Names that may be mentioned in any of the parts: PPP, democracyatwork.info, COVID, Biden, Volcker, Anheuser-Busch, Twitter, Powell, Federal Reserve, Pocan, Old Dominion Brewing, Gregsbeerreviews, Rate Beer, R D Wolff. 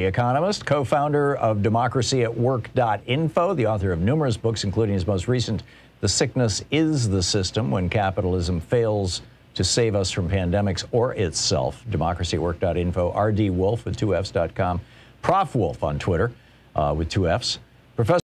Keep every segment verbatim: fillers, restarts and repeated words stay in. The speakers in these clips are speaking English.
the economist, co-founder of democracy at work dot info, the author of numerous books, including his most recent, The Sickness is the System, When Capitalism Fails to Save Us from Pandemics or Itself, democracy at work dot info, R D Wolff with two Fs dot com, Professor Wolff on Twitter uh, with two Fs. Professor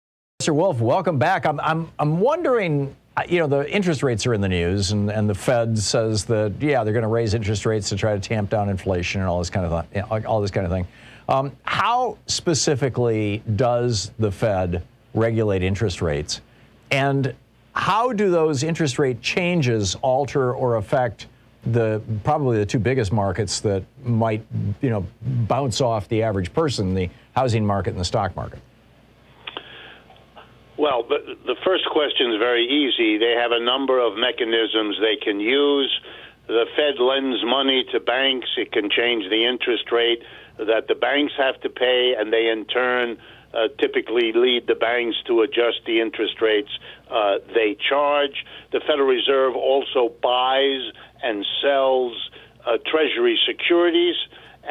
Wolff, welcome back. I'm, I'm, I'm wondering, you know, the interest rates are in the news, and, and the Fed says that, yeah, they're going to raise interest rates to try to tamp down inflation and all this kind of, th all this kind of thing. Um, how specifically does the Fed regulate interest rates? And how do those interest rate changes alter or affect the probably the two biggest markets that might, you know, bounce off the average person, the housing market and the stock market? Well, the, the first question is very easy. They have a number of mechanisms they can use. The Fed lends money to banks. It can change the interest rate that the banks have to pay, and they in turn Uh, typically lead the banks to adjust the interest rates uh, they charge. The Federal Reserve also buys and sells uh, Treasury securities,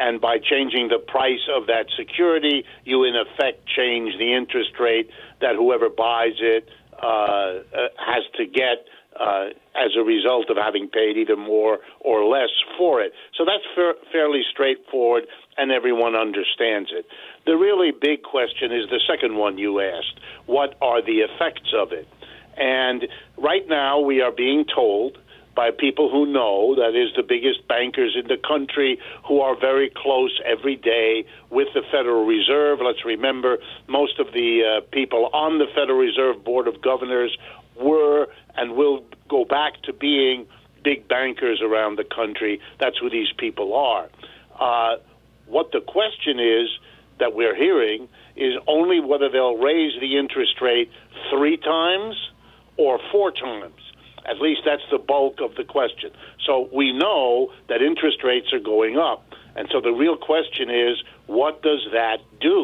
and by changing the price of that security, you in effect change the interest rate that whoever buys it uh, uh, has to get uh, as a result of having paid either more or less for it. So that's fa fairly straightforward, and everyone understands it. The really big question is the second one you asked. What are the effects of it? And right now we are being told by people who know, that is the biggest bankers in the country who are very close every day with the Federal Reserve. Let's remember, most of the uh, people on the Federal Reserve Board of Governors were and will go back to being big bankers around the country. That's who these people are. Uh, what the question is that we're hearing is only whether they'll raise the interest rate three times or four times. At least that's the bulk of the question. So we know that interest rates are going up. And so the real question is, what does that do?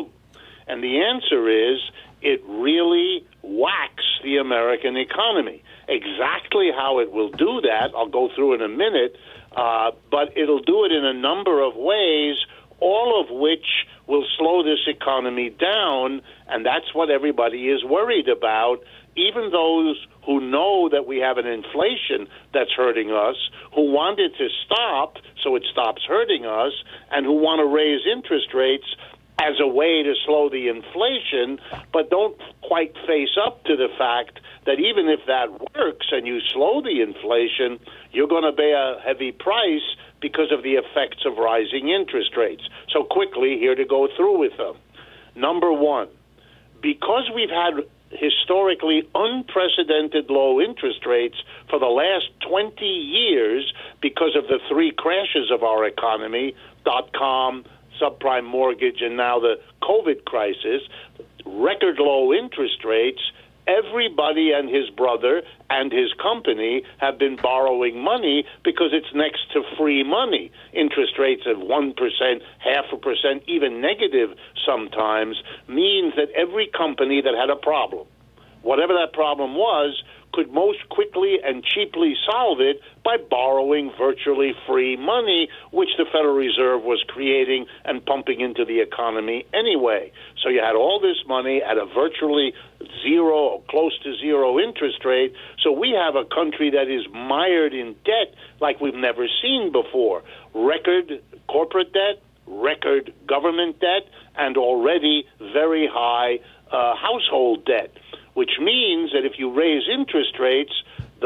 And the answer is, it really whacks the American economy. Exactly how it will do that, I'll go through in a minute, uh, but it'll do it in a number of ways, all of which will slow this economy down, and that's what everybody is worried about, even those who know that we have an inflation that's hurting us, who want it to stop so it stops hurting us, and who want to raise interest rates as a way to slow the inflation, but don't quite face up to the fact that even if that works and you slow the inflation, you're going to pay a heavy price because of the effects of rising interest rates. So quickly, here to go through with them. Number one, because we've had historically unprecedented low interest rates for the last twenty years because of the three crashes of our economy, dot-com, subprime mortgage, and now the COVID crisis, record low interest rates, everybody and his brother and his company have been borrowing money because it's next to free money. Interest rates of one percent, half a percent, even negative sometimes, means that every company that had a problem, whatever that problem was, could most quickly and cheaply solve it by borrowing virtually free money, which the Federal Reserve was creating and pumping into the economy anyway. So you had all this money at a virtually zero or close to zero interest rate. So we have a country that is mired in debt like we've never seen before. Record corporate debt, record government debt, and already very high uh, household debt, which means that if you raise interest rates,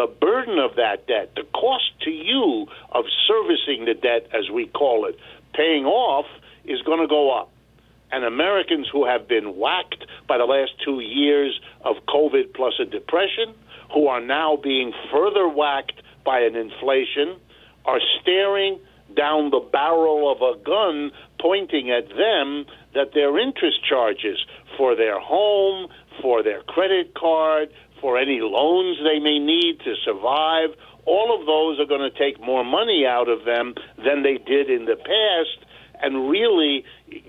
the burden of that debt, the cost to you of servicing the debt, as we call it, paying off, is going to go up. And Americans who have been whacked by the last two years of COVID plus a depression, who are now being further whacked by an inflation, are staring down the barrel of a gun pointing at them that their interest charges for their home, for their credit card, for any loans they may need to survive, all of those are going to take more money out of them than they did in the past. And really,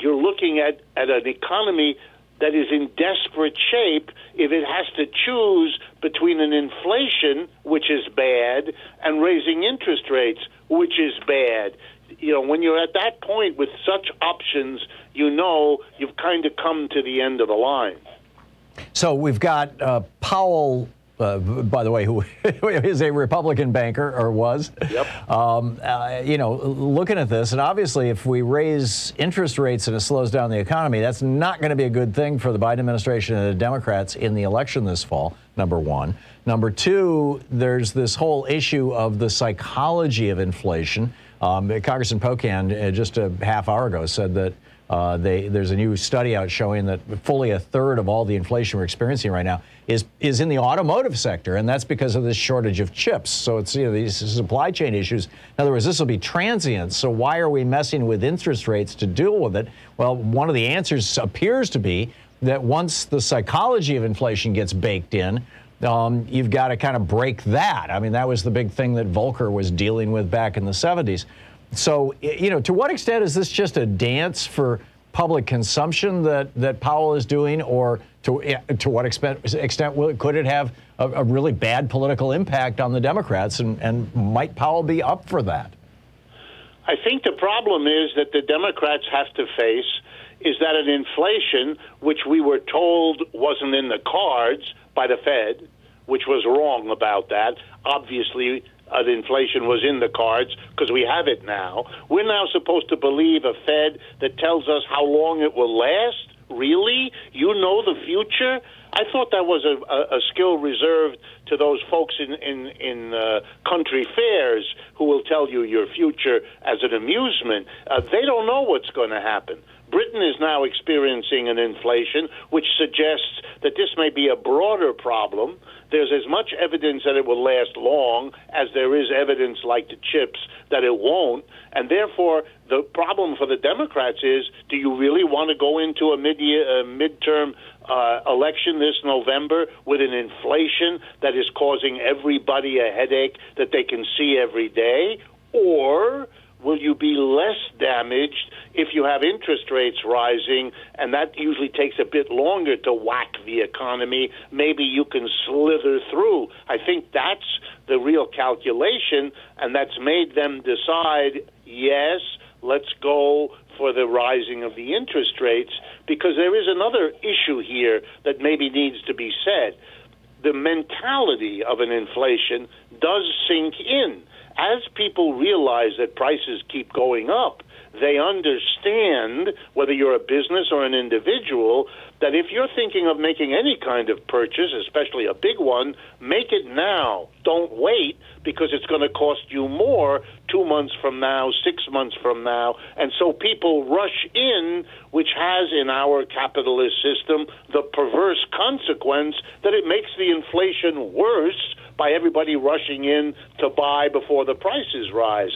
you're looking at, at an economy that is in desperate shape if it has to choose between an inflation, which is bad, and raising interest rates, which is bad. You know, when you're at that point with such options, you know you've kind of come to the end of the line. So we've got uh, Powell, uh, by the way, who is a Republican banker, or was. Yep. Um, uh, you know, looking at this, and obviously if we raise interest rates and it slows down the economy, that's not going to be a good thing for the Biden administration and the Democrats in the election this fall, number one. Number two, there's this whole issue of the psychology of inflation. Um, Congressman Pocan uh, just a half hour ago said that uh, they, there's a new study out showing that fully a third of all the inflation we're experiencing right now is is in the automotive sector, and that's because of this shortage of chips. So it's, you know, these supply chain issues. In other words, this will be transient. So why are we messing with interest rates to deal with it? Well, one of the answers appears to be that once the psychology of inflation gets baked in, Um, you've got to kind of break that. I mean, that was the big thing that Volcker was dealing with back in the seventies. So, you know, to what extent is this just a dance for public consumption that, that Powell is doing, or to, to what extent, extent will, could it have a, a really bad political impact on the Democrats, and, and might Powell be up for that? I think the problem is that the Democrats have to face is that an inflation, which we were told wasn't in the cards by the Fed, which was wrong about that. Obviously, uh, the inflation was in the cards because we have it now. We're now supposed to believe a Fed that tells us how long it will last? Really? You know the future? I thought that was a, a, a skill reserved to those folks in, in, in uh, country fairs who will tell you your future as an amusement. Uh, they don't know what's going to happen. Britain is now experiencing an inflation which suggests that this may be a broader problem. There's as much evidence that it will last long as there is evidence, like the chips, that it won't. And therefore, the problem for the Democrats is, do you really want to go into a mid-year, uh, midterm uh, election this November with an inflation that is causing everybody a headache that they can see every day? Or will you be less damaged if you have interest rates rising, and that usually takes a bit longer to whack the economy? Maybe you can slither through. I think that's the real calculation, and that's made them decide, yes, let's go for the rising of the interest rates, because there is another issue here that maybe needs to be said. The mentality of an inflation does sink in. As people realize that prices keep going up, they understand, whether you're a business or an individual, that if you're thinking of making any kind of purchase, especially a big one, make it now. Don't wait, because it's going to cost you more two months from now, six months from now. And so people rush in, which has in our capitalist system the perverse consequence that it makes the inflation worse by everybody rushing in to buy before the prices rise.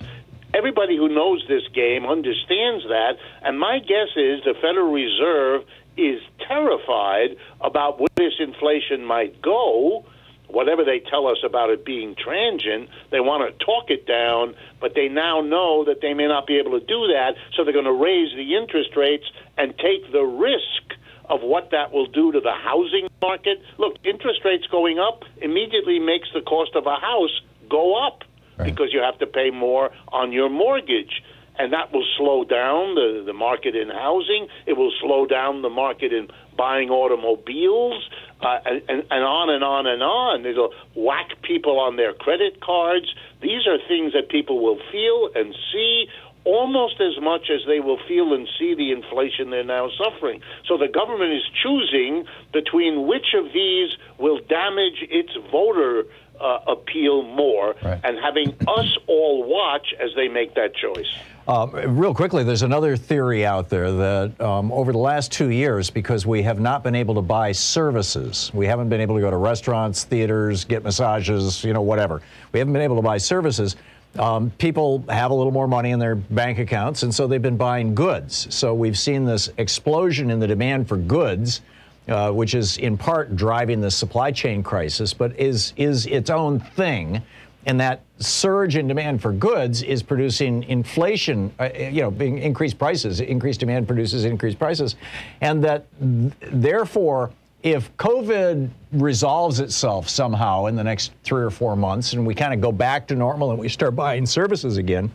Everybody who knows this game understands that, and my guess is the Federal Reserve is terrified about where this inflation might go. Whatever they tell us about it being transient, they want to talk it down, but they now know that they may not be able to do that, so they're going to raise the interest rates and take the risk of what that will do to the housing market. Look, interest rates going up immediately makes the cost of a house go up, right? Because you have to pay more on your mortgage. And that will slow down the, the market in housing. It will slow down the market in buying automobiles, uh, and, and, and on and on and on. It'll whack people on their credit cards. These are things that people will feel and see almost as much as they will feel and see the inflation they're now suffering. So the government is choosing between which of these will damage its voter uh, appeal more, right? And having us all watch as they make that choice. Um, real quickly, there's another theory out there that um, over the last two years, because we have not been able to buy services, we haven't been able to go to restaurants, theaters, get massages, you know, whatever. We haven't been able to buy services. Um, people have a little more money in their bank accounts, and so they've been buying goods. So we've seen this explosion in the demand for goods, uh, which is in part driving the supply chain crisis, but is is its own thing. and that surge in demand for goods is producing inflation, uh, you know, being increased prices, increased demand produces increased prices, and that th- therefore, if COVID resolves itself somehow in the next three or four months and we kind of go back to normal and we start buying services again,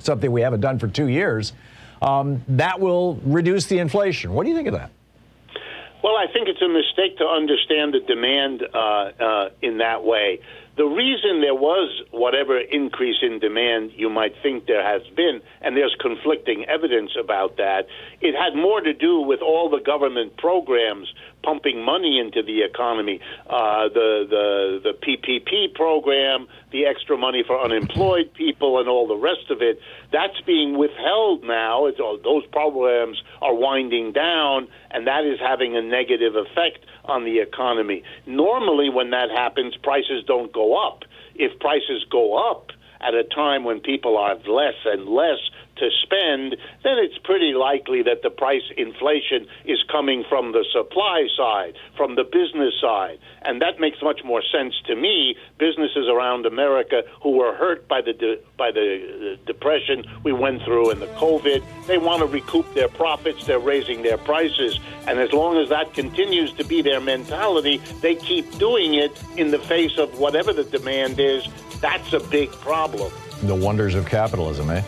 something we haven't done for two years, um, that will reduce the inflation. What do you think of that? Well, I think it's a mistake to understand the demand uh, uh, in that way. The reason there was whatever increase in demand you might think there has been, and there's conflicting evidence about that, it had more to do with all the government programs pumping money into the economy, uh, the, the, the P P P program, the extra money for unemployed people, and all the rest of it. That's being withheld now. It's all, those programs are winding down, and that is having a negative effect on the economy. Normally, when that happens, prices don't go up. If prices go up at a time when people have less and less to spend, then it's pretty likely that the price inflation is coming from the supply side, from the business side. And that makes much more sense to me. Businesses around America who were hurt by the de- by the depression we went through and the COVID, they want to recoup their profits, they're raising their prices. And as long as that continues to be their mentality, they keep doing it in the face of whatever the demand is. That's a big problem. The wonders of capitalism, eh?